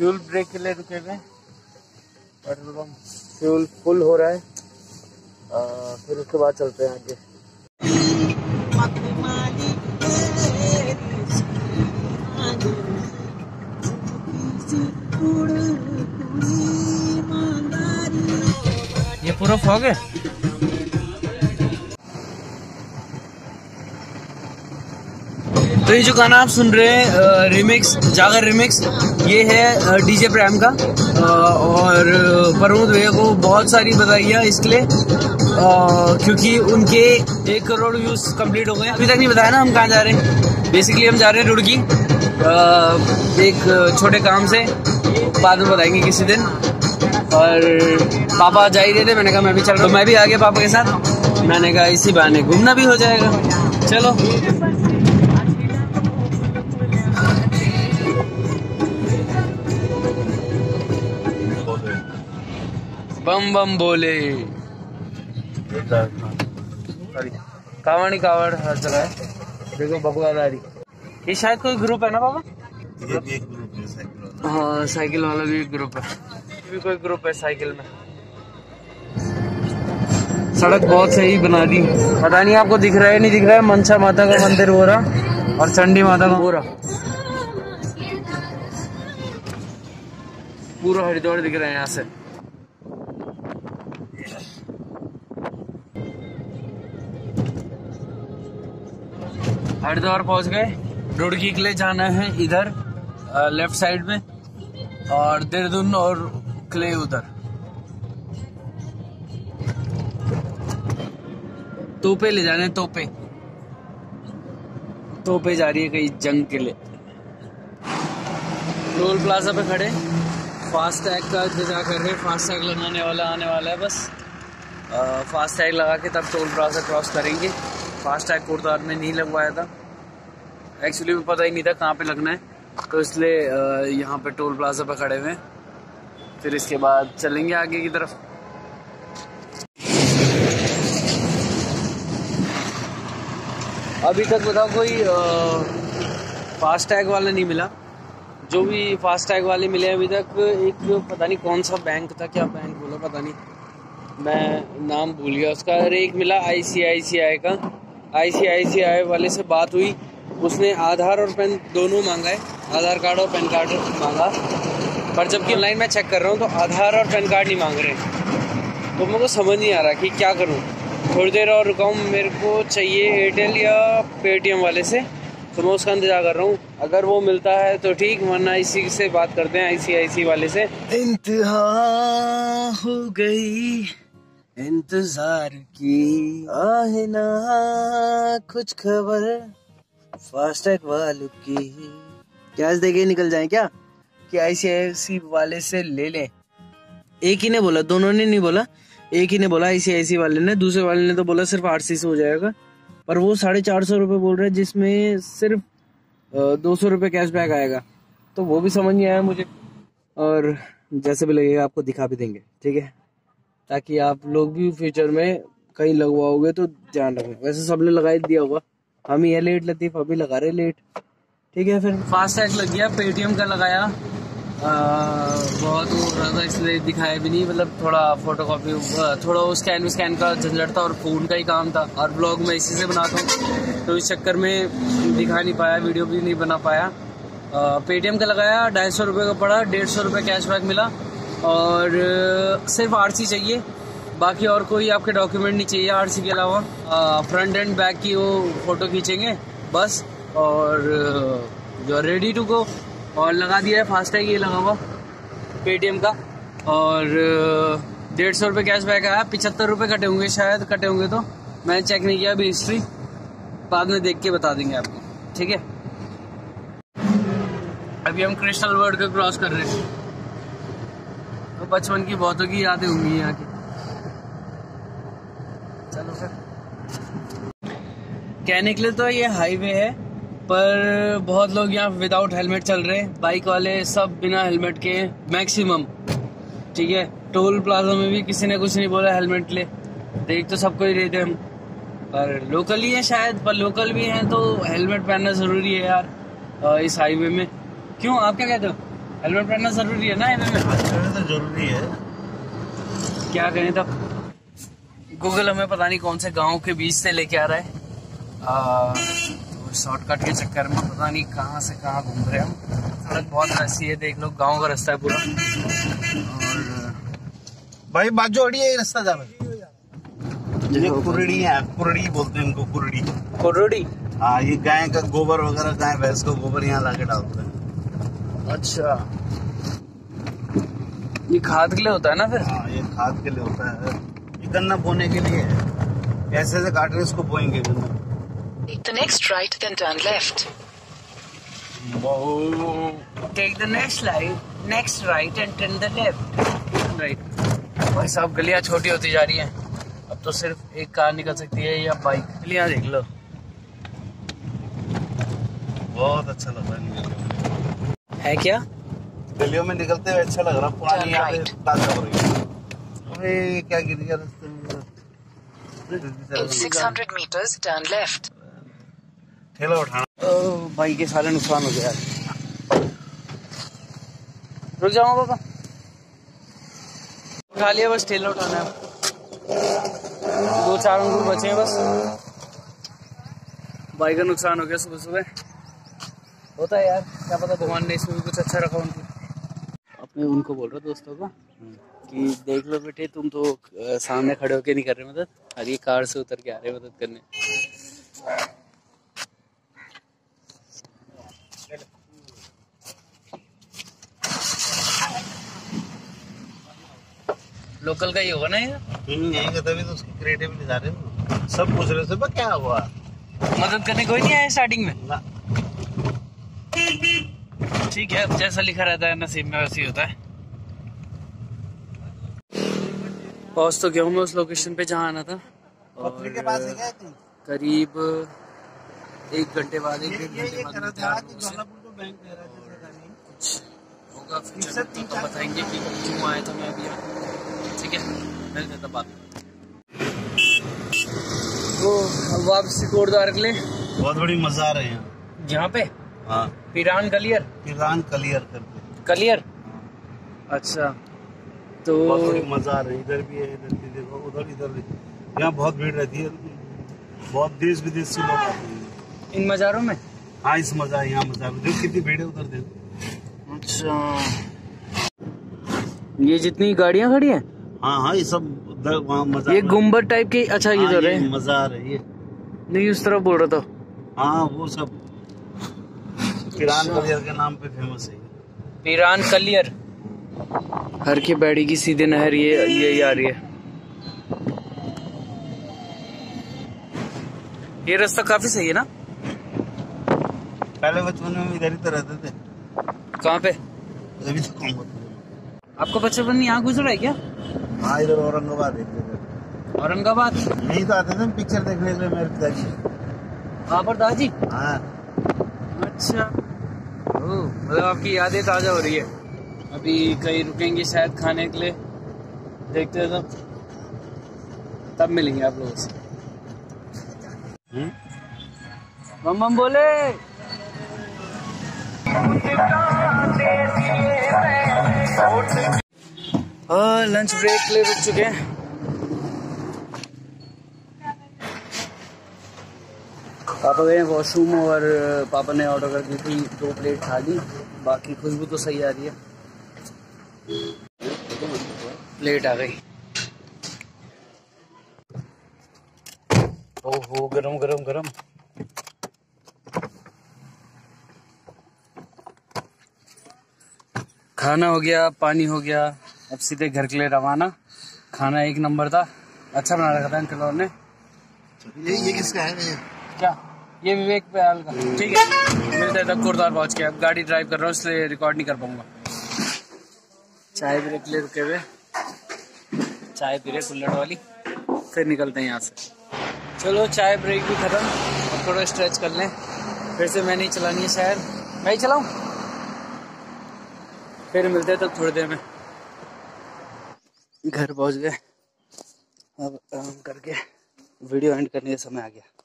Fuel break के लिए रुके हुए हैं। पेट्रोल पंप फ्यूल फुल हो रहा है, फिर उसके बाद चलते हैं आगे। ये पूरा फॉग है। तो ये जो गाना आप सुन रहे हैं रिमिक्स, जागर रिमिक्स, ये है डीजे प्रैम का और प्रमोद भैया को बहुत सारी बधाई है इसके लिए, क्योंकि उनके 1 करोड़ व्यूज कंप्लीट हो गए। अभी तक नहीं बताया ना हम कहाँ जा रहे हैं। बेसिकली हम जा रहे हैं रुड़की एक छोटे काम से, बाद में बताएंगे किसी दिन। और पापा जा ही रहे थे, मैंने कहा मैं भी चल रहा हूँ, मैं भी आ गया पापा के साथ। मैंने कहा इसी बहाने घूमना भी हो जाएगा, चलो। बम बम बोले कावड़ी कावड़ हर जगह देखो बकवादारी। ये शायद कोई ग्रुप है ना बाबा? ये भी एक ग्रुप है साइकिल। हाँ, साइकिल वाला भी एक ग्रुप है, भी कोई ग्रुप है साइकिल में। सड़क बहुत सही बना दी, पता नहीं आपको दिख रहा है नहीं दिख रहा है। मनसा माता का मंदिर हो रहा और चंडी माता का हो रहा, पूरा हरिद्वार दिख रहा है यहाँ से। हरिद्वार पहुंच गए, रुड़की के लिए जाना है इधर लेफ्ट साइड में, और देहरादून और क्ले उधर। तोपे ले जाने, तोपे तोपे जा रही है कहीं जंग के लिए। टोल प्लाजा पे खड़े, फास्ट टैग का इंतजार कर रहे। फास्ट टैग लगाने वाला आने वाला है बस। फास्ट टैग लगा के तब टोल प्लाजा क्रॉस करेंगे। फास्ट टैग कोटद्वार में नहीं लगवाया था, एक्चुअली मुझे पता ही नहीं था कहाँ पे लगना है, तो इसलिए यहाँ पे टोल प्लाजा पर खड़े हुए। फिर इसके बाद चलेंगे आगे की तरफ। अभी तक बताओ कोई फास्ट टैग वाला नहीं मिला। जो भी फास्ट टैग वाले मिले अभी तक, एक पता नहीं कौन सा बैंक था, क्या बैंक बोला पता नहीं, मैं नाम भूल गया उसका। अरे एक मिला ICICI का, ICICI वाले से बात हुई, उसने आधार और पैन दोनों मांगा है, आधार कार्ड और पैन कार्ड मांगा। पर जबकि ऑनलाइन मैं चेक कर रहा हूँ तो आधार और पैन कार्ड नहीं मांग रहे, तो मेरे को समझ नहीं आ रहा कि क्या करूँ। थोड़ी देर और रुका हूँ, मेरे को चाहिए एयरटेल या पेटीएम वाले से, तो मैं उसका इंतजार कर रहा हूँ। अगर वो मिलता है तो ठीक, वरना इसी से बात करते हैं ICICI वाले से। इंतहा हो गई इंतजार की, आहे ना कुछ खबर फास्टैग वालों की। कैश देके निकल जाए क्या कि ICICI वाले से ले लें? एक ही ने बोला, दोनों ने नहीं बोला, एक ही ने बोला ICICI वाले ने। दूसरे वाले ने तो बोला सिर्फ RC से हो जाएगा, पर वो 450 रुपये बोल रहे हैं, जिसमें सिर्फ 200 रुपये कैशबैक आएगा। तो वो भी समझ नहीं आया मुझे, और जैसे भी लगेगा आपको दिखा भी देंगे, ठीक है, ताकि आप लोग भी फ्यूचर में कहीं लगवाओगे तो ध्यान रखें। वैसे सबने लगा ही दिया होगा, हम ही है लेट लतीफ, अभी लगा रहे लेट, ठीक है। फिर फास्ट टैग लग गया, पेटीएम का लगाया। बहुत हो रहा था इसलिए दिखाया भी नहीं, मतलब थोड़ा फोटोकॉपी, थोड़ा स्कैन विस्कैन का झंझट था, और फ़ोन का ही काम था, और ब्लॉग मैं इसी से बनाता हूँ, तो इस चक्कर में दिखा नहीं पाया, वीडियो भी नहीं बना पाया। पेटीएम का लगाया, 250 रुपये का पड़ा, 150 रुपये कैशबैक मिला, और सिर्फ RC चाहिए, बाकी और कोई आपके डॉक्यूमेंट नहीं चाहिए। RC के अलावा फ्रंट एंड बैक की वो फ़ोटो खींचेंगे बस, और जो रेडी टू गो। और लगा दिया है फास्ट टैग, ये लगा हुआ पेटीएम का, और 150 रुपये कैशबैक आया। 75 रुपये कटे होंगे शायद, कटे होंगे तो मैंने चेक नहीं किया अभी हिस्ट्री, बाद में देख के बता देंगे आपको, ठीक है। अभी हम क्रिस्टल वर्ल्ड को क्रॉस कर रहे हैं, तो बचपन की बहुतों की यादें होंगी यहाँ की। चलो सर, कहने के लिए तो ये हाईवे है, पर बहुत लोग यहाँ विदाउट हेलमेट चल रहे हैं, बाइक वाले सब बिना हेलमेट के मैक्सिमम, ठीक है। टोल प्लाजा में भी किसी ने कुछ नहीं बोला हेलमेट ले, देख तो सबको ही रहे थे हम, पर लोकल ही है शायद, पर लोकल भी हैं तो हेलमेट पहनना ज़रूरी है यार इस हाईवे में। क्यों, आप क्या कहते हो? हेलमेट पहनना जरूरी है ना इन्होंने, तो जरूरी है, क्या करें। तब गूगल हमें पता नहीं कौन से गांव के बीच से लेके आ रहा है, तो शॉर्टकट के चक्कर में पता नहीं कहां से कहां घूम रहे हैं हम। सड़क बहुत वैसी है, देख लो गांव का रास्ता है पूरा। और भाई बाजू अड़ी है रास्ता जा रहा है, कुरड़ी है, कुरड़ी बोलते हैं उनको, कुरड़ी कुरड़ी। हाँ, ये गाय का गोबर वगैरह, गाय भैंस का गोबर यहाँ लाके डालते हैं। अच्छा, ये खाद के लिए होता है ना फिर? हाँ, ये खाद के लिए होता है, ये गन्ना बोने के लिए है। ऐसे से काट रहे इसको, बोएंगे गन्ना। The next right, then turn left. Take the next right, and turn the left. Right. भाई साहब गलियां छोटी होती जा रही हैं, अब तो सिर्फ एक कार निकल सकती है या बाइक। गलियां देख लो, बहुत अच्छा लग रहा है क्या? गलियों में निकलते हुए अच्छा लग रहा, पुरानी यादें क्या गिर गया रास्ते में। 600 मीटर्स टर्न लेफ्ट। ठेला उठाना, भाई के सारे नुकसान हो गया। रुक जाओ पापा, उठा लिया, बस ठेला उठाना है। 2-4 अंगूर बचे हैं बस। भाई का नुकसान हो गया सुबह सुबह, होता है यार, क्या पता भगवान ने इसमें भी कुछ अच्छा रखा उनको। अपने उनको बोल रहा दोस्तों को कि देख लो बेटे, तुम तो सामने खड़े होके नहीं कर रहे मदद, और ये कार से उतर के आ रहे मदद करने। लोकल का ही होगा ना ये, तभी तो उसकी क्रिएटिविटी जा रही है। सब पूछ रहे थे क्या हुआ, मदद करने कोई नहीं आया स्टार्टिंग में ना। ठीक है, जैसा लिखा रहता है नसीब में वैसे ही होता है। पहुंच तो गया हूं मैं उस लोकेशन पे जहां आना था, और के पास गया तुम? करीब 1 घंटे बाद, 1-1.5 घंटे बाद था। होगा फ्यूचर तो बताएंगे कि क्यों आया था मैं अभी यहाँ। ठीक है, मिलते हैं तब बाद। वो वापसी कोटद्वार के लिए बहुत बड़ी मजा आ रहे हैं यहाँ पे। हाँ, पिरान कलियर करके कलियर। अच्छा, तो बहुत बड़ी मजा आ रही है। इधर भी है, इधर भी देखो, उधर इधर भी, यहाँ बहुत भीड़ रहती है, बहुत देश विदेश से लोग आते हैं इन मज़ारों में। हाँ, इस मज़ार यहाँ मज़ार में देखो कितनी भीड़ है, उधर देखो। अच्छा, ये जितनी गाड़ियाँ खड़ी है, हाँ, ये सब उधर वहाँ मज़ार, ये गुम्बद टाइप की। अच्छा, ये मजा आ रही है। नहीं, उस तरफ बोल रहा था। हाँ, वो सब पिरान कलियर के नाम पे फेमस है। पिरान कलियर हर के बैड़ी की सीधे नहर ये आ रही है। ये रास्ता काफी सही है ना, पहले बचपन में इधर ही तो रहते थे। कहाँ पे? अभी तो कौन आपका बचपन यहाँ गुजरा है क्या? हाँ, इधर औरंगाबाद देखते थे। औरंगाबाद नहीं तो आते थे पिक्चर देखने के लिए मेरे पिताजी वहाँ पर, दादाजी। हाँ, अच्छा, मतलब आपकी यादें ताज़ा हो रही है। अभी कहीं रुकेंगे शायद खाने के लिए, देखते हैं तब मिलेंगे आप लोगों से। मम्मा बोले लंच ब्रेक के लिए रुक चुके हैं। पापा गए वॉशरूम, और पापा ने ऑर्डर कर दी थी 2 प्लेट थाली, बाकी खुशबू तो सही आ रही है। प्लेट आ गई। ओहो, गरम गरम गरम। खाना हो गया, पानी हो गया, अब सीधे घर के लिए रवाना। खाना एक नंबर था, अच्छा बना रखा था अंकल और ने। ये किसका है? क्या ये विवेक पयाल का? ठीक है, मिलते हैं तब। कोटद्वार पहुंच के, अब गाड़ी ड्राइव कर रहा हूँ इसलिए रिकॉर्ड नहीं कर पाऊंगा। चाय ब्रेक ले रुके हुए, चाय पी रहे कुल्लड़ वाली, फिर निकलते हैं यहाँ से। चलो, चाय ब्रेक भी खत्म, अब थोड़ा स्ट्रेच कर लें। फिर से मैं नहीं चलानी है शायद, मैं ही चलाऊँ। फिर मिलते हैं तब थोड़ी देर में। घर पहुँच गए, अब आराम करके वीडियो एंड करने का समय आ गया।